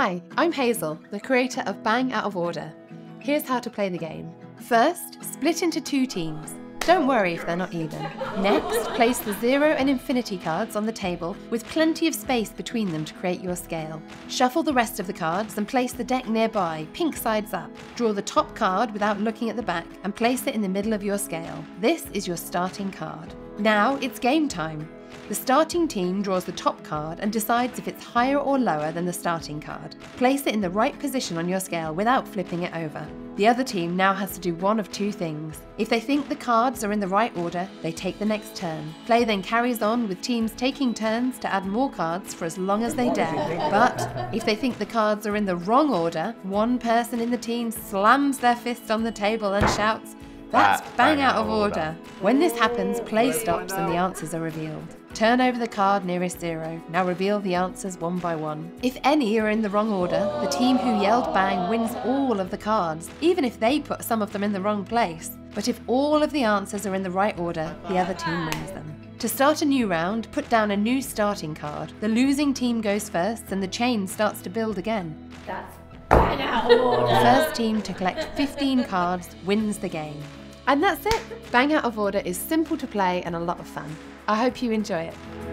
Hi, I'm Hazel, the creator of Bang Out of Order. Here's how to play the game. First, split into two teams. Don't worry if they're not even. Next, place the 0 and infinity cards on the table with plenty of space between them to create your scale. Shuffle the rest of the cards and place the deck nearby, pink sides up. Draw the top card without looking at the back and place it in the middle of your scale. This is your starting card. Now it's game time. The starting team draws the top card and decides if it's higher or lower than the starting card. Place it in the right position on your scale without flipping it over. The other team now has to do one of two things. If they think the cards are in the right order, they take the next turn. Play then carries on with teams taking turns to add more cards for as long as they dare. But if they think the cards are in the wrong order, one person in the team slams their fist on the table and shouts, "That's bang out of order." When this happens, play stops and the answers are revealed. Turn over the card nearest 0. Now reveal the answers one by one. If any are in the wrong order, the team who yelled bang wins all of the cards, even if they put some of them in the wrong place. But if all of the answers are in the right order, the other team wins them. To start a new round, put down a new starting card. The losing team goes first and the chain starts to build again. That's bang out of order. The first team to collect 15 cards wins the game. And that's it. Bang Out of Order is simple to play and a lot of fun. I hope you enjoy it.